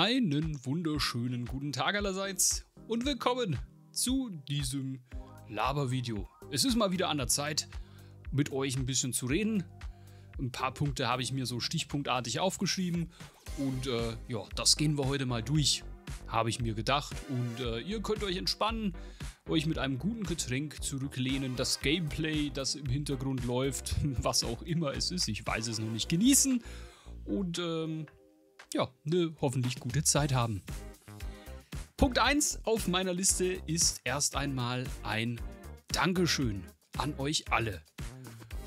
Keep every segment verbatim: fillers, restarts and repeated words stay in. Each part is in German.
Einen wunderschönen guten Tag allerseits und willkommen zu diesem Labervideo. Es ist mal wieder an der Zeit, mit euch ein bisschen zu reden. Ein paar Punkte habe ich mir so stichpunktartig aufgeschrieben und äh, ja, das gehen wir heute mal durch, habe ich mir gedacht. Und äh, ihr könnt euch entspannen, euch mit einem guten Getränk zurücklehnen, das Gameplay, das im Hintergrund läuft, was auch immer es ist, ich weiß es noch nicht, genießen und ähm, ja, eine hoffentlich gute Zeit haben. Punkt eins auf meiner Liste ist erst einmal ein Dankeschön an euch alle.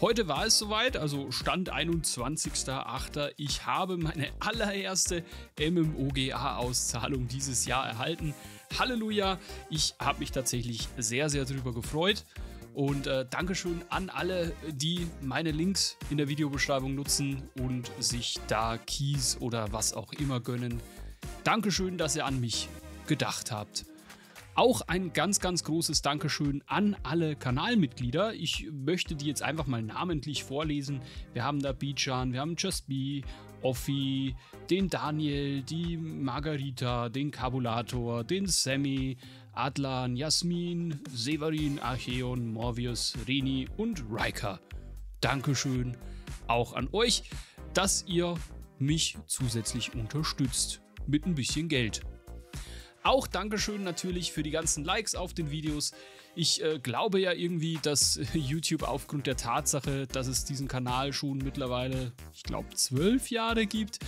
Heute war es soweit, also Stand einundzwanzigster achter Ich habe meine allererste M M O G A-Auszahlung dieses Jahr erhalten. Halleluja, ich habe mich tatsächlich sehr, sehr drüber gefreut. Und äh, Dankeschön an alle, die meine Links in der Videobeschreibung nutzen und sich da Keys oder was auch immer gönnen. Dankeschön, dass ihr an mich gedacht habt. Auch ein ganz, ganz großes Dankeschön an alle Kanalmitglieder. Ich möchte die jetzt einfach mal namentlich vorlesen. Wir haben da Bijan, wir haben JustBee, Offi, den Daniel, die Margarita, den Cabulator, den Sammy, Adlan, Jasmin, Severin, Archeon, Morbius, Rini und Riker. Dankeschön auch an euch, dass ihr mich zusätzlich unterstützt mit ein bisschen Geld. Auch Dankeschön natürlich für die ganzen Likes auf den Videos. Ich äh, glaube ja irgendwie, dass YouTube aufgrund der Tatsache, dass es diesen Kanal schon mittlerweile, ich glaube, zwölf Jahre gibt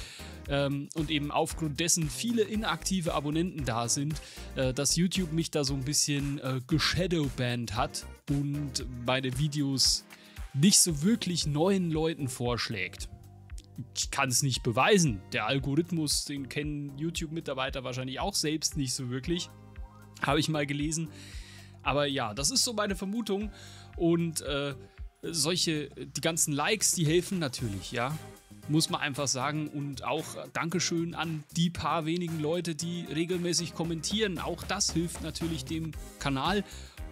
ähm, und eben aufgrund dessen viele inaktive Abonnenten da sind, äh, dass YouTube mich da so ein bisschen äh, geshadowbanned hat und meine Videos nicht so wirklich neuen Leuten vorschlägt. Ich kann es nicht beweisen. Der Algorithmus, den kennen YouTube-Mitarbeiter wahrscheinlich auch selbst nicht so wirklich. Habe ich mal gelesen. Aber ja, das ist so meine Vermutung. Und äh, solche, die ganzen Likes, die helfen natürlich, ja. Muss man einfach sagen. Und auch Dankeschön an die paar wenigen Leute, die regelmäßig kommentieren. Auch das hilft natürlich dem Kanal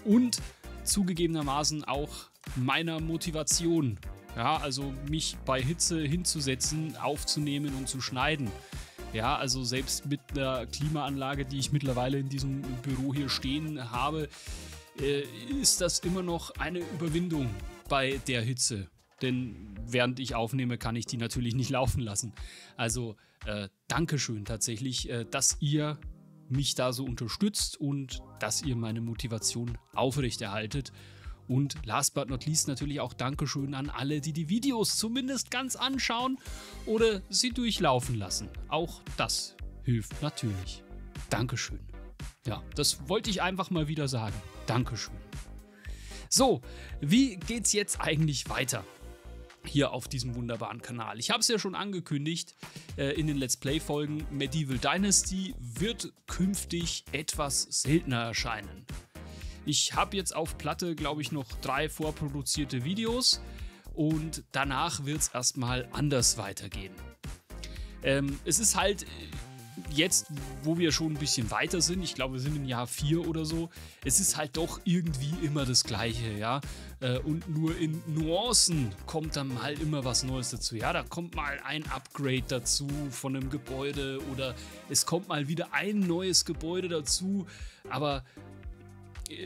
und zugegebenermaßen auch meiner Motivation. Ja, also mich bei Hitze hinzusetzen, aufzunehmen und zu schneiden. Ja, also selbst mit einer Klimaanlage, die ich mittlerweile in diesem Büro hier stehen habe, äh, ist das immer noch eine Überwindung bei der Hitze. Denn während ich aufnehme, kann ich die natürlich nicht laufen lassen. Also äh, Dankeschön tatsächlich, äh, dass ihr mich da so unterstützt und dass ihr meine Motivation aufrechterhaltet. Und last but not least natürlich auch Dankeschön an alle, die die Videos zumindest ganz anschauen oder sie durchlaufen lassen. Auch das hilft natürlich. Dankeschön. Ja, das wollte ich einfach mal wieder sagen. Dankeschön. So, wie geht's jetzt eigentlich weiter hier auf diesem wunderbaren Kanal? Ich habe es ja schon angekündigt äh, in den Let's Play-Folgen. Medieval Dynasty wird künftig etwas seltener erscheinen. Ich habe jetzt auf Platte, glaube ich, noch drei vorproduzierte Videos und danach wird es erstmal anders weitergehen. Ähm, es ist halt jetzt, wo wir schon ein bisschen weiter sind, ich glaube, wir sind im Jahr vier oder so, es ist halt doch irgendwie immer das Gleiche, ja. Äh, und nur in Nuancen kommt dann mal immer was Neues dazu. Ja, da kommt mal ein Upgrade dazu von einem Gebäude oder es kommt mal wieder ein neues Gebäude dazu, aber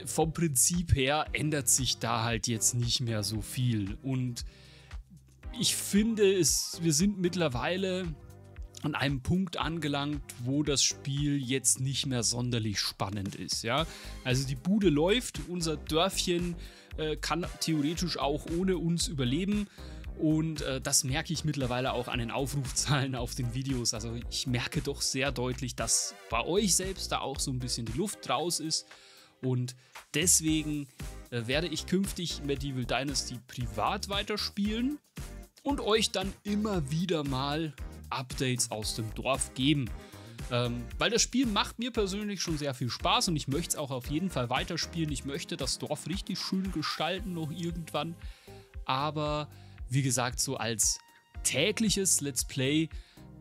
vom Prinzip her ändert sich da halt jetzt nicht mehr so viel und ich finde, es, wir sind mittlerweile an einem Punkt angelangt, wo das Spiel jetzt nicht mehr sonderlich spannend ist. Ja? Also die Bude läuft, unser Dörfchen äh, kann theoretisch auch ohne uns überleben und äh, das merke ich mittlerweile auch an den Aufrufzahlen auf den Videos. Also ich merke doch sehr deutlich, dass bei euch selbst da auch so ein bisschen die Luft raus ist. Und deswegen äh, werde ich künftig Medieval Dynasty privat weiterspielen und euch dann immer wieder mal Updates aus dem Dorf geben. Ähm, weil das Spiel macht mir persönlich schon sehr viel Spaß und ich möchte es auch auf jeden Fall weiterspielen. Ich möchte das Dorf richtig schön gestalten noch irgendwann. Aber wie gesagt, so als tägliches Let's Play,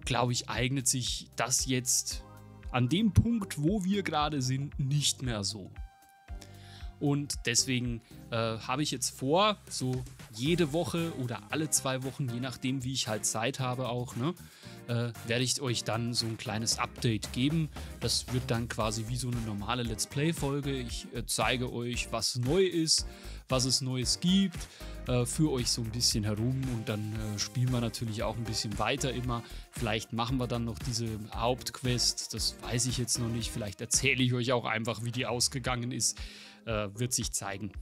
glaube ich, eignet sich das jetzt an dem Punkt, wo wir gerade sind, nicht mehr so. Und deswegen äh, habe ich jetzt vor, so jede Woche oder alle zwei Wochen, je nachdem, wie ich halt Zeit habe auch, ne, äh, werde ich euch dann so ein kleines Update geben. Das wird dann quasi wie so eine normale Let's Play-Folge. Ich äh, zeige euch, was neu ist, was es Neues gibt, äh, für euch so ein bisschen herum, und dann äh, spielen wir natürlich auch ein bisschen weiter immer. Vielleicht machen wir dann noch diese Hauptquest, das weiß ich jetzt noch nicht. Vielleicht erzähle ich euch auch einfach, wie die ausgegangen ist, äh, wird sich zeigen.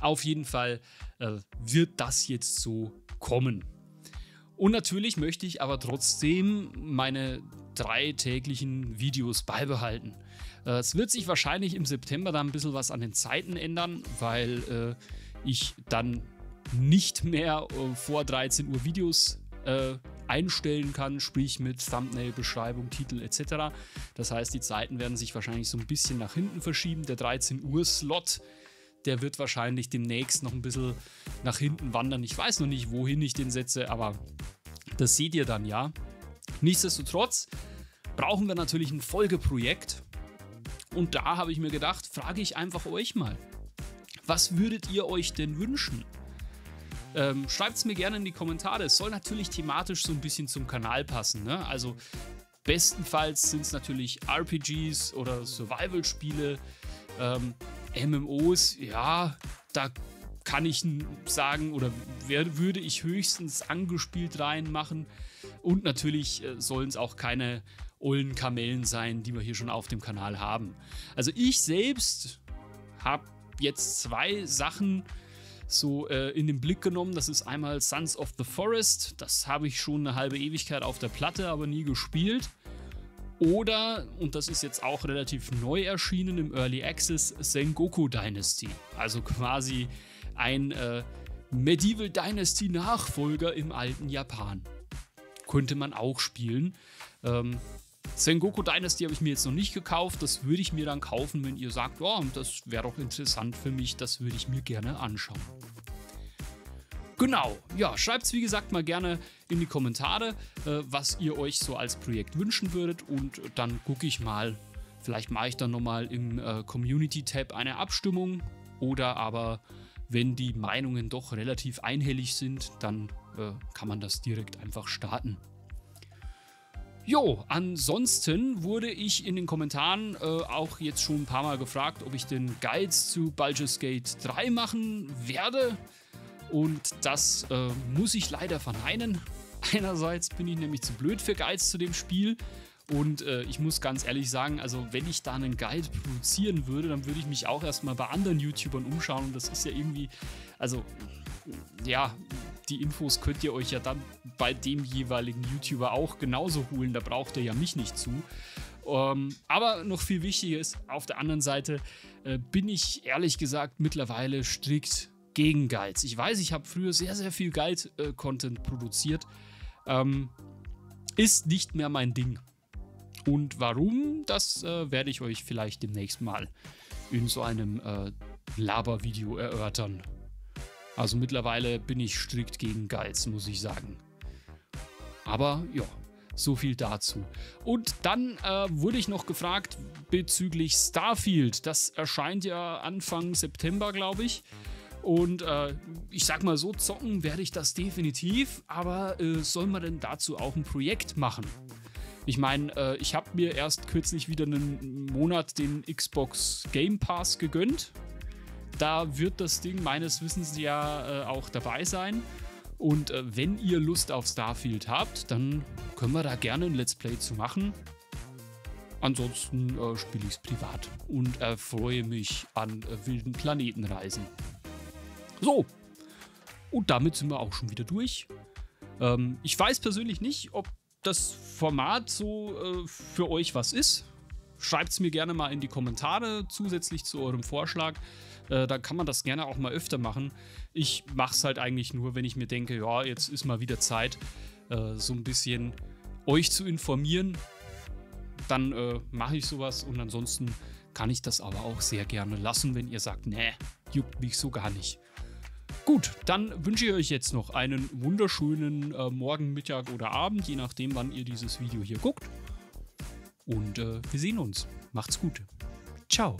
Auf jeden Fall äh, wird das jetzt so kommen. Und natürlich möchte ich aber trotzdem meine drei täglichen Videos beibehalten. Äh, es wird sich wahrscheinlich im September dann ein bisschen was an den Zeiten ändern, weil äh, ich dann nicht mehr äh, vor dreizehn Uhr Videos äh, einstellen kann, sprich mit Thumbnail, Beschreibung, Titel et cetera. Das heißt, die Zeiten werden sich wahrscheinlich so ein bisschen nach hinten verschieben. Der dreizehn Uhr Slot, der wird wahrscheinlich demnächst noch ein bisschen nach hinten wandern. Ich weiß noch nicht, wohin ich den setze, aber das seht ihr dann ja. Nichtsdestotrotz brauchen wir natürlich ein Folgeprojekt. Und da habe ich mir gedacht, frage ich einfach euch mal, was würdet ihr euch denn wünschen? Ähm, schreibt es mir gerne in die Kommentare. Es soll natürlich thematisch so ein bisschen zum Kanal passen, ne? Also bestenfalls sind es natürlich R P Gs oder Survival-Spiele, ähm, M M Os, ja, da kann ich sagen, oder würde ich höchstens angespielt reinmachen. Und natürlich sollen es auch keine ollen Kamellen sein, die wir hier schon auf dem Kanal haben. Also ich selbst habe jetzt zwei Sachen so äh, in den Blick genommen. Das ist einmal Sons of the Forest. Das habe ich schon eine halbe Ewigkeit auf der Platte, aber nie gespielt. Oder, und das ist jetzt auch relativ neu erschienen im Early Access, Sengoku Dynasty. Also quasi ein äh, Medieval Dynasty Nachfolger im alten Japan. Könnte man auch spielen. Ähm, Sengoku Dynasty habe ich mir jetzt noch nicht gekauft. Das würde ich mir dann kaufen, wenn ihr sagt, oh, das wäre doch interessant für mich. Das würde ich mir gerne anschauen. Genau, ja, schreibt es wie gesagt mal gerne in die Kommentare, äh, was ihr euch so als Projekt wünschen würdet, und dann gucke ich mal, vielleicht mache ich dann nochmal im äh, Community-Tab eine Abstimmung, oder aber wenn die Meinungen doch relativ einhellig sind, dann äh, kann man das direkt einfach starten. Jo, ansonsten wurde ich in den Kommentaren äh, auch jetzt schon ein paar Mal gefragt, ob ich den Guides zu Baldur's Gate drei machen werde. Und das äh, muss ich leider verneinen. Einerseits bin ich nämlich zu blöd für Guides zu dem Spiel. Und äh, ich muss ganz ehrlich sagen, also wenn ich da einen Guide produzieren würde, dann würde ich mich auch erstmal bei anderen YouTubern umschauen. Und das ist ja irgendwie, also ja, die Infos könnt ihr euch ja dann bei dem jeweiligen YouTuber auch genauso holen. Da braucht ihr ja mich nicht zu. Ähm, aber noch viel wichtiger ist, auf der anderen Seite äh, bin ich ehrlich gesagt mittlerweile strikt gegen Guides. Ich weiß, ich habe früher sehr, sehr viel Guide-Content produziert. Ähm, ist nicht mehr mein Ding. Und warum, das äh, werde ich euch vielleicht demnächst mal in so einem äh, Laber-Video erörtern. Also mittlerweile bin ich strikt gegen Guides, muss ich sagen. Aber ja, so viel dazu. Und dann äh, wurde ich noch gefragt bezüglich Starfield. Das erscheint ja Anfang September, glaube ich. Und äh, ich sag mal so, zocken werde ich das definitiv, aber äh, soll man denn dazu auch ein Projekt machen? Ich meine, äh, ich habe mir erst kürzlich wieder einen Monat den Xbox Game Pass gegönnt. Da wird das Ding meines Wissens ja äh, auch dabei sein. Und äh, wenn ihr Lust auf Starfield habt, dann können wir da gerne ein Let's Play zu machen. Ansonsten äh, spiele ich es privat und äh, freue mich an äh, wilden Planetenreisen. So, und damit sind wir auch schon wieder durch. Ähm, ich weiß persönlich nicht, ob das Format so äh, für euch was ist. Schreibt es mir gerne mal in die Kommentare, zusätzlich zu eurem Vorschlag. Äh, da kann man das gerne auch mal öfter machen. Ich mache es halt eigentlich nur, wenn ich mir denke, ja, jetzt ist mal wieder Zeit, äh, so ein bisschen euch zu informieren. Dann äh, mache ich sowas, und ansonsten kann ich das aber auch sehr gerne lassen, wenn ihr sagt, nee, juckt mich so gar nicht. Gut, dann wünsche ich euch jetzt noch einen wunderschönen äh, Morgen, Mittag oder Abend, je nachdem, wann ihr dieses Video hier guckt. Und äh, wir sehen uns. Macht's gut. Ciao.